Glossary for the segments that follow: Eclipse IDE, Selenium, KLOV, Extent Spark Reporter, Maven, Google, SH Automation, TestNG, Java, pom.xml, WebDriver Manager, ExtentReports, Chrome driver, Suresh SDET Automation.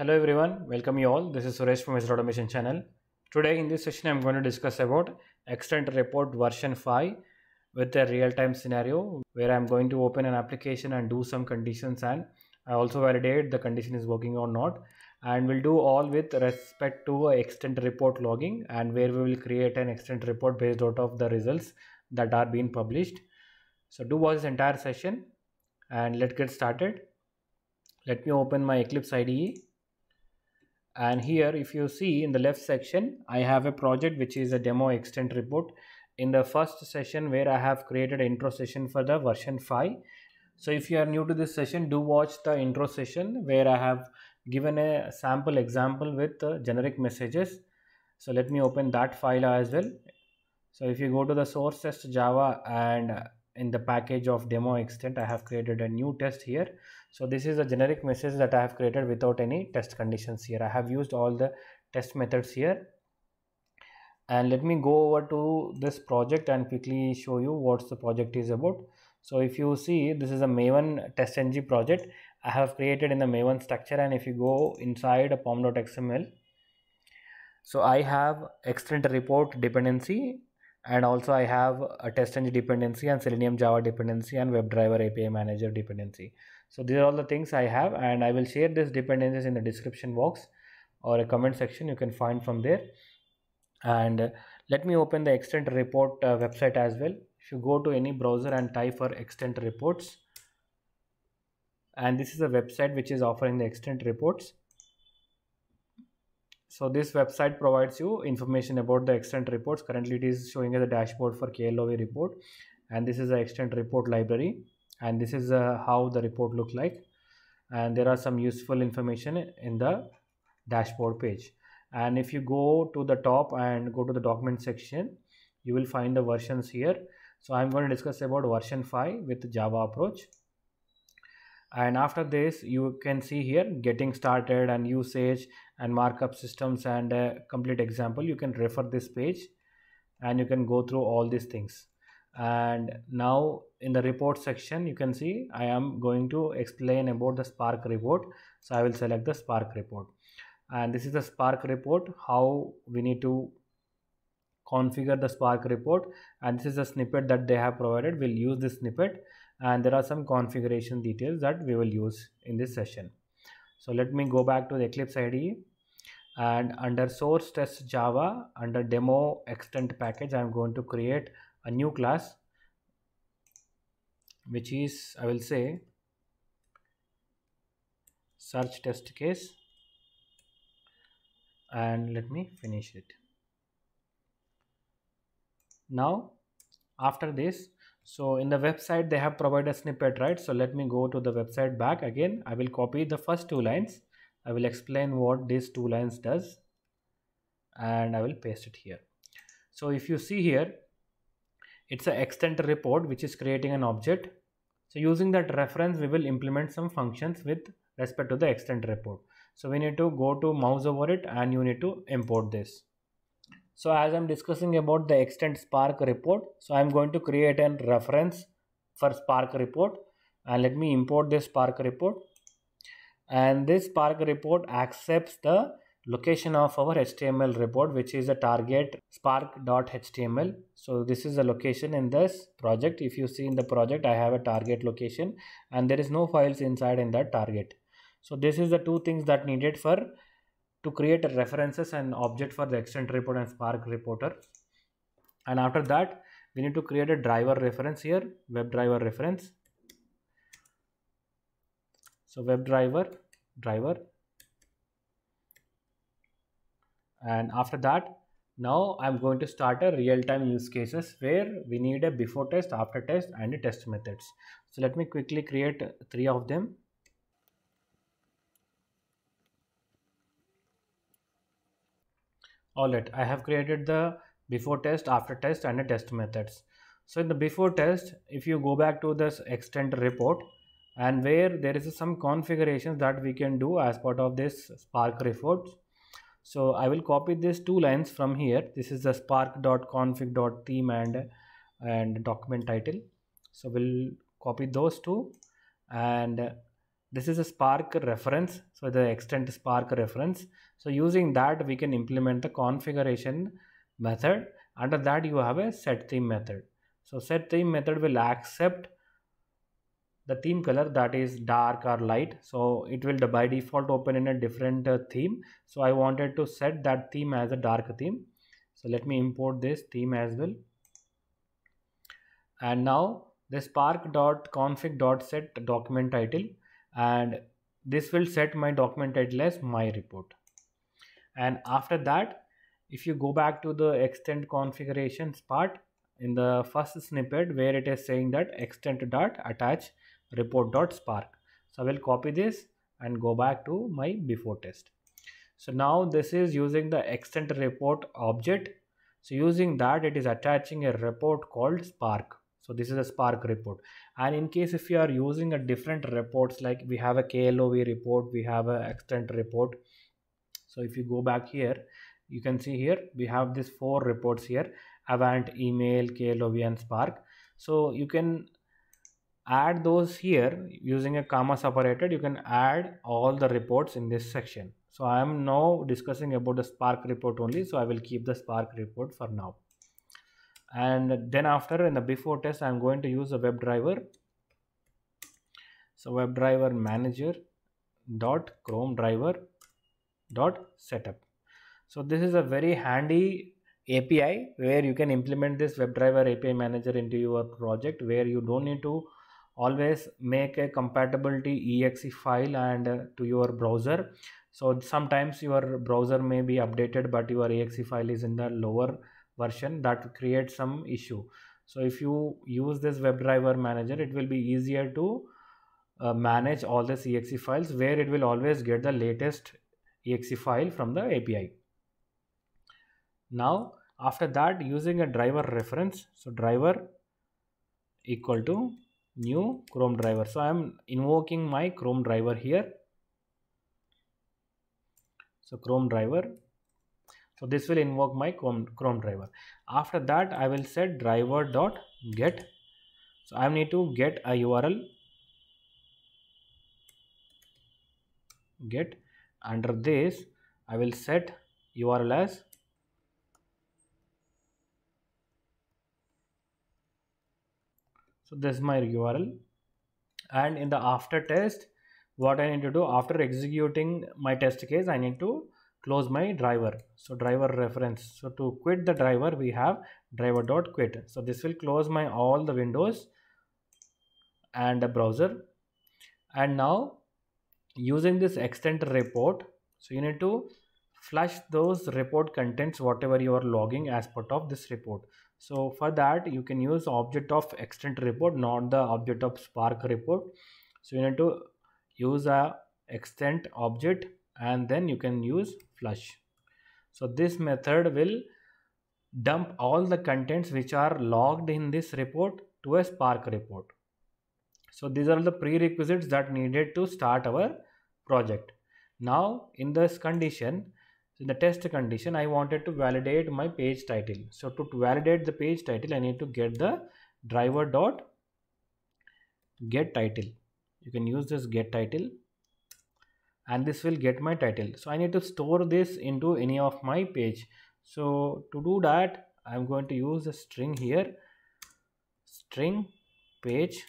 Hello everyone, welcome you all. This is Suresh from SH Automation channel. Today in this session, I'm going to discuss about Extent Report version 5 with a real-time scenario where I'm going to open an application and do some conditions, and I also validate the condition is working or not. And we'll do all with respect to Extent Report logging, and where we will create an Extent Report based out of the results that are being published. So do watch this entire session and let's get started. Let me open my Eclipse IDE. And here if you see in the left section, I have a project which is a demo extent report in the first session where I have created an intro session for the version 5. So if you are new to this session, do watch the intro session where I have given a sample example with generic messages. So let me open that file as well. So if you go to the source test Java, and in the package of demo extent, I have created a new test here. So this is a generic message that I have created without any test conditions here. I have used all the test methods here. And let me go over to this project and quickly show you what the project is about. So if you see, this is a Maven TestNG project I have created in the Maven structure. And if you go inside a pom.xml, so I have extent report dependency, and also I have a TestNG dependency and Selenium Java dependency and WebDriver API Manager dependency. So these are all the things I have, and I will share these dependencies in the description box or a comment section. You can find from there. And let me open the Extent Report website as well. If you go to any browser and type for Extent Reports, and this is a website which is offering the Extent Reports. So this website provides you information about the extent reports. Currently it is showing as a dashboard for KLOV report, and this is the extent report library, and this is how the report look like, and there are some useful information in the dashboard page. And if you go to the top and go to the document section, you will find the versions here. So I'm going to discuss about version 5 with the Java approach. And after this, you can see here getting started and usage and markup systems and a complete example. You can refer this page and you can go through all these things. And now in the report section, you can see I am going to explain about the Spark report. So I will select the Spark report, and this is the Spark report, how we need to configure the Spark report. And this is a snippet that they have provided. We'll use this snippet. And there are some configuration details that we will use in this session. So let me go back to the Eclipse IDE, and under source test Java, under demo extent package, I'm going to create a new class, which is, I will say, search test case, and let me finish it. Now, after this, so in the website, they have provided a snippet, right? So let me go to the website back again. I will copy the first two lines. I will explain what these two lines does, and I will paste it here. So if you see here, it's an extent report, which is creating an object. So using that reference, we will implement some functions with respect to the extent report. So we need to go to mouse over it, and you need to import this. So as I'm discussing about the Extent Spark report, so I'm going to create a reference for Spark report, and let me import this Spark report. And this Spark report accepts the location of our HTML report, which is a target spark.html. So this is the location in this project. If you see in the project, I have a target location, and there is no files inside in that target. So this is the two things that needed for to create a references and object for the extent report and Spark reporter. And after that, we need to create a driver reference here, WebDriver reference. So WebDriver driver. And after that, now I'm going to start a real-time use cases where we need a before test, after test, and a test methods. So let me quickly create three of them. Alright, I have created the before test, after test, and the test methods. So in the before test, if you go back to this extent report, and where there is some configurations that we can do as part of this Spark report. So I will copy these two lines from here. This is the spark.config.theme and document title. So we'll copy those two, and This is a Spark reference, so the Extent Spark reference. So using that we can implement the configuration method. Under that you have a set theme method. So set theme method will accept the theme color, that is dark or light. So it will by default open in a different theme. So I wanted to set that theme as a dark theme. So let me import this theme as well. And now the spark.config.set document title, and this will set my document title as my report. And after that, if you go back to the extent configurations part, in the first snippet where it is saying that extent.attach report.spark. So I will copy this and go back to my before test. So now this is using the extent report object. So using that, it is attaching a report called Spark. So this is a Spark report. And in case if you are using a different reports, like we have a KLOV report, we have an extent report. So if you go back here, you can see here we have these four reports here: Avant, Email, KLOV and Spark. So you can add those here using a comma separated. You can add all the reports in this section. So I am now discussing about the Spark report only. So I will keep the Spark report for now. And then after, in the before test, I am going to use a WebDriver. So WebDriver Manager dot Chrome driver dot setup. So this is a very handy API where you can implement this WebDriver API manager into your project, where you don't need to always make a compatibility exe file and to your browser. So sometimes your browser may be updated, but your exe file is in the lower version. That creates some issue. So if you use this WebDriver manager, it will be easier to manage all the exe files, where it will always get the latest exe file from the API. Now after that, using a driver reference, so driver equal to new Chrome driver. So I am invoking my Chrome driver here. So Chrome driver, so this will invoke my Chrome driver. After that, I will set driver dot get. So I need to get a URL, get. Under this I will set URL as so this is my URL. And in the after test, what I need to do, after executing my test case, I need to close my driver. So driver reference, so to quit the driver we have driver.quit. So this will close my all the windows and the browser. And now using this extent report, so you need to flush those report contents whatever you are logging as part of this report. So for that you can use object of extent report, not the object of Spark report. So you need to use a extent object and then you can use flush. So this method will dump all the contents which are logged in this report to a Spark report. So these are the prerequisites that needed to start our project. Now in this condition, in the test condition, I wanted to validate my page title. So to validate the page title, I need to get the driver dot get title. You can use this get title, and this will get my title. So I need to store this into any of my page. So to do that, I'm going to use a string here, string page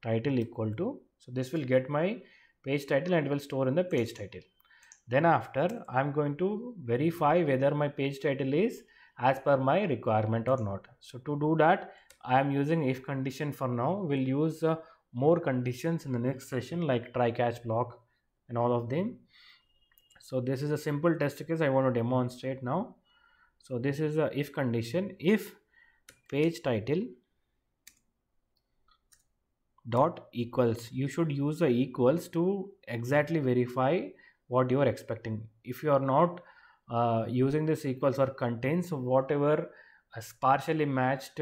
title equal to, so this will get my page title and it will store in the page title. Then after, I'm going to verify whether my page title is as per my requirement or not. So to do that, I am using if condition for now. We'll use more conditions in the next session, like try, catch, block and all of them. So this is a simple test case I want to demonstrate now. So this is a if condition. If page title dot equals, you should use the equals to exactly verify what you are expecting. If you are not using this equals or contains, whatever as partially matched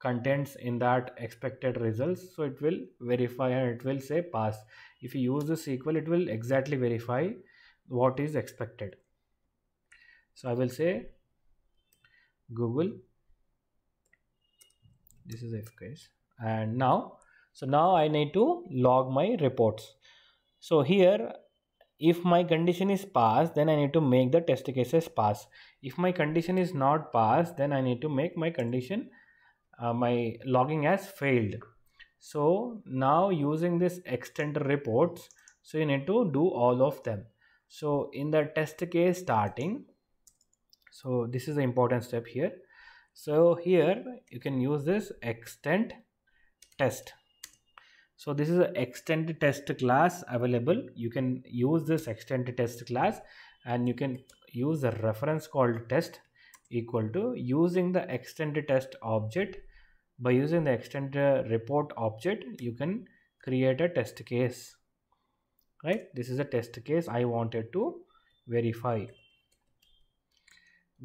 contents in that expected results, so it will verify and it will say pass. If you use this equal, it will exactly verify what is expected. So I will say Google, this is if case. And now So now I need to log my reports. So here, if my condition is passed, then I need to make the test cases pass. If my condition is not passed, then I need to make my condition, my logging as failed. So now using this extent reports, so you need to do all of them. So in the test case starting, so this is the important step here. So here you can use this extent test. So this is an extent test class available. You can use this extent test class and you can use a reference called test equal to using the extent test object. By using the extent report object, you can create a test case, right? This is a test case I wanted to verify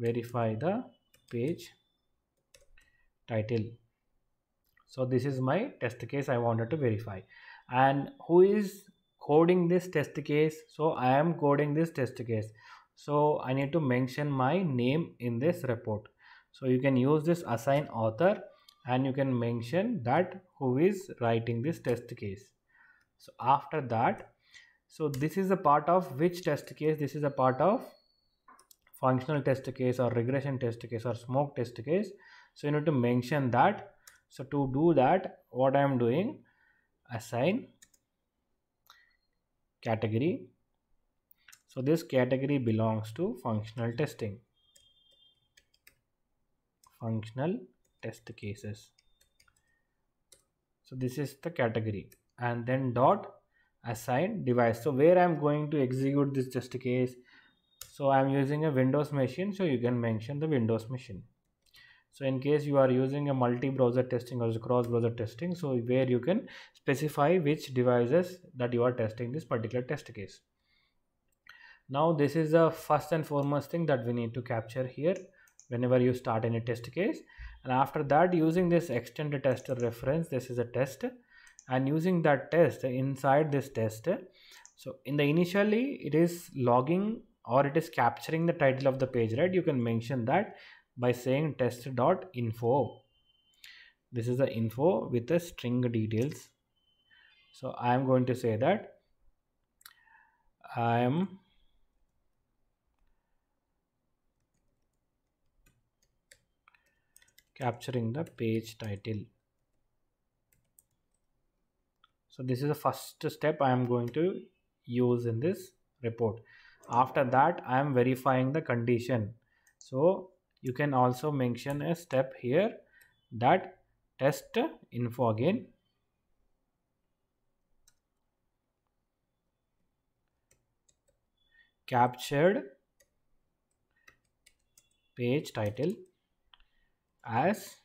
the page title. So this is my test case I wanted to verify. And who is coding this test case? So I am coding this test case. So I need to mention my name in this report. So you can use this assign author and you can mention that who is writing this test case. So after that, so this is a part of which test case? This is a part of functional test case or regression test case or smoke test case. So you need to mention that. So to do that, what I am doing, assign category. So this category belongs to functional testing, functional test cases. So this is the category, and then dot assign device. So where I am going to execute this test case. So I am using a Windows machine. So you can mention the Windows machine. So in case you are using a multi-browser testing or cross-browser testing, so where you can specify which devices that you are testing this particular test case. Now this is the first and foremost thing that we need to capture here whenever you start any test case. And after that, using this extended test reference, this is a test, and using that test inside this test. So in the initially, it is logging or it is capturing the title of the page, right? You can mention that by saying test.info. This is the info with the string details. So I am going to say that I am capturing the page title. So this is the first step I am going to use in this report. After that, I am verifying the condition. So you can also mention a step here that test info again. Captured page title as.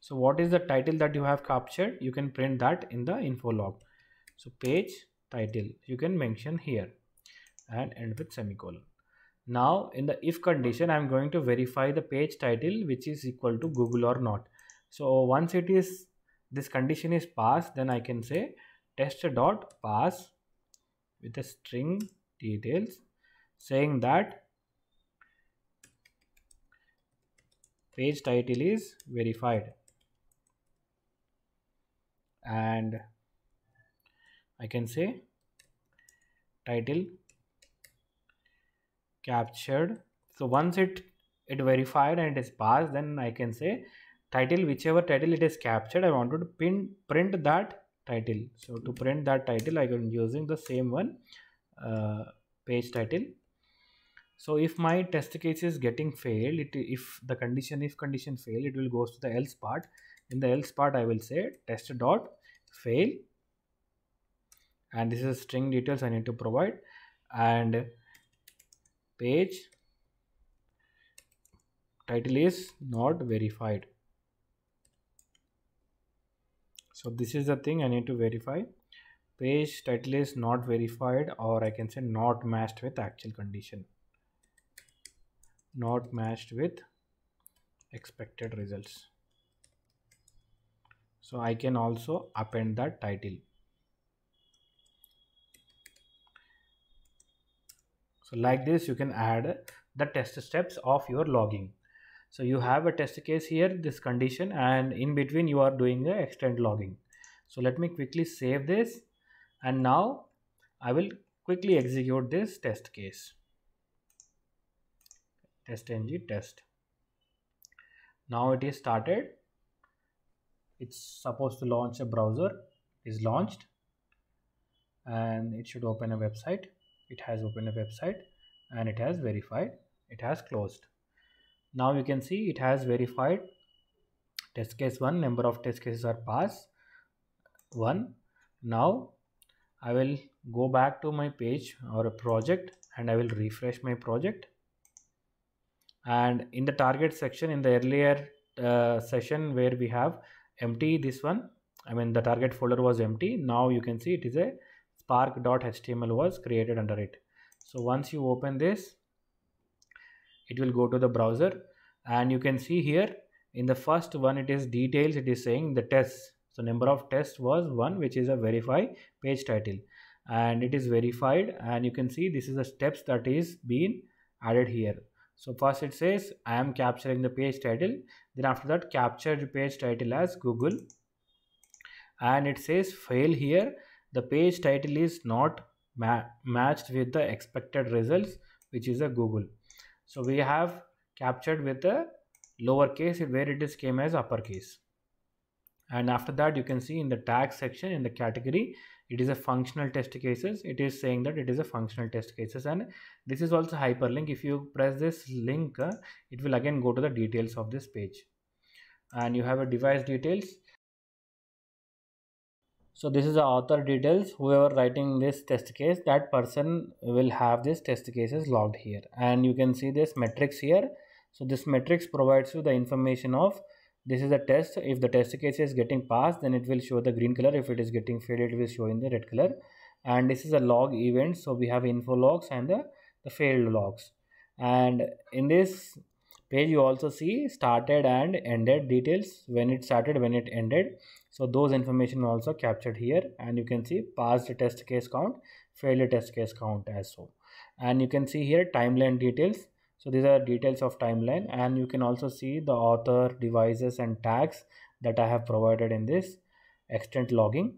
So what is the title that you have captured? You can print that in the info log. So page title you can mention here and end with semicolon. Now in the if condition, I'm going to verify the page title which is equal to Google or not. So once it is, this condition is passed, then I can say test.pass with the string details saying that page title is verified, and I can say title captured. So once it verified and it is passed, then I can say title, whichever title it is captured, I wanted to print that title. So to print that title, I am using the same one, page title. So if my test case is getting failed, if condition fail, it will go to the else part. In the else part, I will say test dot fail, and this is string details I need to provide, and page title is not verified. So this is the thing I need to verify. Page title is not verified, or I can say not matched with actual condition, not matched with expected results. So I can also append that title. So like this, you can add the test steps of your logging. So you have a test case here, this condition, and in between you are doing the extent logging. So let me quickly save this, and now I will quickly execute this test case. TestNG test. Now it is started. It's supposed to launch a browser. It is launched, and it should open a website. It has opened a website, and it has verified. It has closed. Now you can see it has verified test case 1. Number of test cases are passed 1. Now I will go back to my page or a project, and I will refresh my project. And in the target section, in the earlier session where we have empty this one, I mean the target folder was empty. Now you can see it is a spark.html was created under it. So once you open this, it will go to the browser, and you can see here in the first one it is details, it is saying the tests. So number of tests was 1, which is a verify page title, and it is verified. And you can see this is the steps that is being added here. So first it says I am capturing the page title, then after that capture the page title as Google, and it says fail here, the page title is not matched with the expected results, which is a Google. So we have captured with the lowercase where it is came as uppercase. And after that you can see in the tag section, in the category, it is a functional test cases. It is saying that it is a functional test cases, and this is also hyperlink. If you press this link, it will again go to the details of this page, and you have a device details. So this is the author details. Whoever writing this test case, that person will have this test cases logged here, and you can see this matrix here. So this matrix provides you the information of this is a test. If the test case is getting passed, then it will show the green color. If it is getting failed, it will show in the red color. And this is a log event. So we have info logs and the failed logs. And in this page, you also see started and ended details, when it started, when it ended. So those information also captured here. And you can see passed test case count, failed test case count as so. And you can see here timeline details. So these are details of timeline, and you can also see the author, devices and tags that I have provided in this extent logging.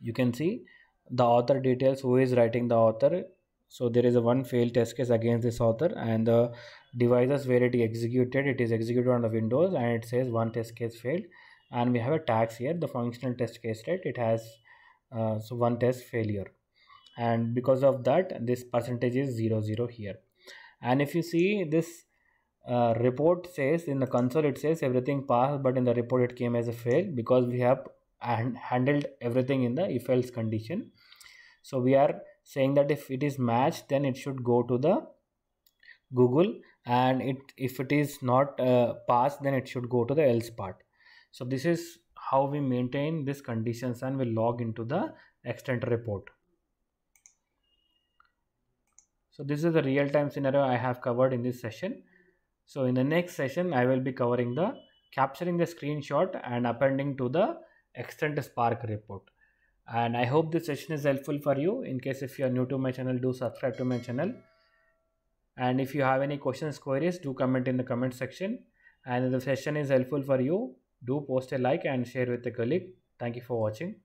You can see the author details, who is writing the author. So there is a one failed test case against this author, and the devices where it is executed on the Windows, and it says one test case failed. And we have a tags here, the functional test case, right? It has so one test failure, and because of that this percentage is 00 here. And if you see this report says in the console, it says everything passed, but in the report it came as a fail because we have handled everything in the if else condition. So we are saying that if it is matched, then it should go to the Google, and if it is not passed, then it should go to the else part. So this is how we maintain these conditions, and we log into the extent report. So this is the real-time scenario I have covered in this session. So in the next session, I will be covering the capturing the screenshot and appending to the Extent Spark report. And I hope this session is helpful for you. In case if you are new to my channel, do subscribe to my channel. And if you have any questions, queries, do comment in the comment section. And if the session is helpful for you, do post a like and share with a colleague. Thank you for watching.